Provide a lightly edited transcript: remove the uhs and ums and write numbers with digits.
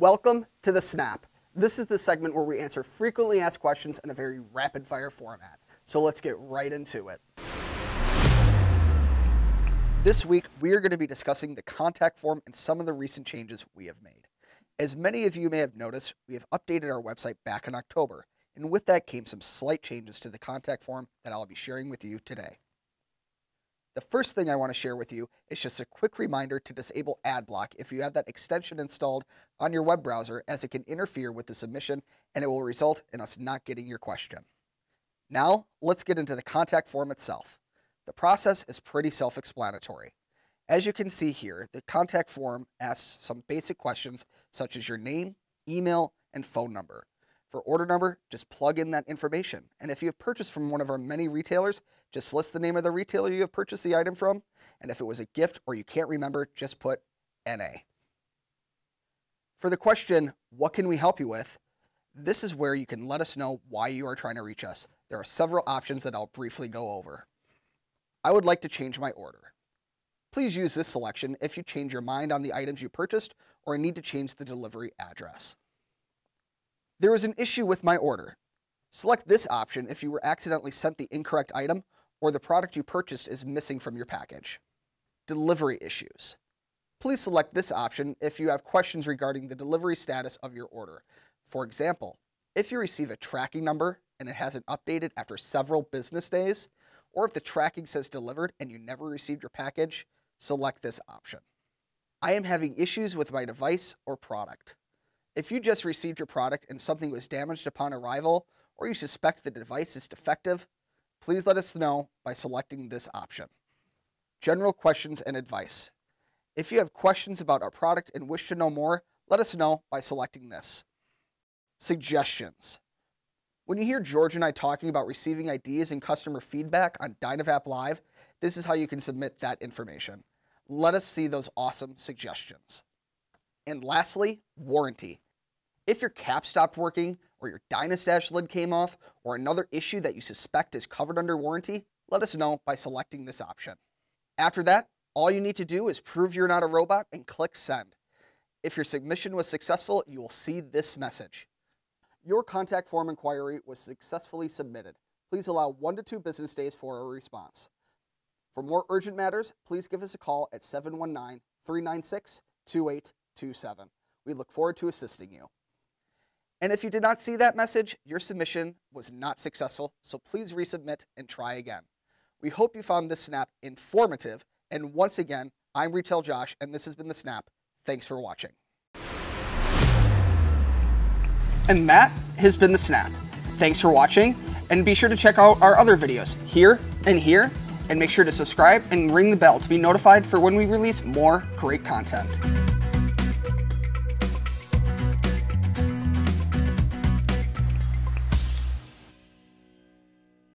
Welcome to the Snap. This is the segment where we answer frequently asked questions in a very rapid fire format. So let's get right into it. This week, we are going to be discussing the contact form and some of the recent changes we have made. As many of you may have noticed, we have updated our website back in October, and with that came some slight changes to the contact form that I'll be sharing with you today. The first thing I want to share with you is just a quick reminder to disable ad block if you have that extension installed on your web browser, as it can interfere with the submission and it will result in us not getting your question. Now let's get into the contact form itself. The process is pretty self-explanatory. As you can see here, the contact form asks some basic questions such as your name, email, and phone number. For order number, just plug in that information. And if you have purchased from one of our many retailers, just list the name of the retailer you have purchased the item from. And if it was a gift or you can't remember, just put NA. For the question, what can we help you with? This is where you can let us know why you are trying to reach us. There are several options that I'll briefly go over. I would like to change my order. Please use this selection if you change your mind on the items you purchased or need to change the delivery address. There is an issue with my order. Select this option if you were accidentally sent the incorrect item or the product you purchased is missing from your package. Delivery issues. Please select this option if you have questions regarding the delivery status of your order. For example, if you receive a tracking number and it hasn't updated after several business days, or if the tracking says delivered and you never received your package, select this option. I am having issues with my device or product. If you just received your product and something was damaged upon arrival, or you suspect the device is defective, please let us know by selecting this option. General questions and advice. If you have questions about our product and wish to know more, let us know by selecting this. Suggestions. When you hear George and I talking about receiving ideas and customer feedback on DynaVap Live, this is how you can submit that information. Let us see those awesome suggestions. And lastly, warranty. If your cap stopped working, or your Dynastash lid came off, or another issue that you suspect is covered under warranty, let us know by selecting this option. After that, all you need to do is prove you're not a robot and click send. If your submission was successful, you will see this message. Your contact form inquiry was successfully submitted. Please allow 1 to 2 business days for a response. For more urgent matters, please give us a call at 719-396-2827. We look forward to assisting you. And if you did not see that message, your submission was not successful, so please resubmit and try again. We hope you found this Snap informative, and once again, I'm Retail Josh, and this has been the Snap. Thanks for watching. And that has been the Snap. Thanks for watching, and be sure to check out our other videos here, and make sure to subscribe and ring the bell to be notified for when we release more great content.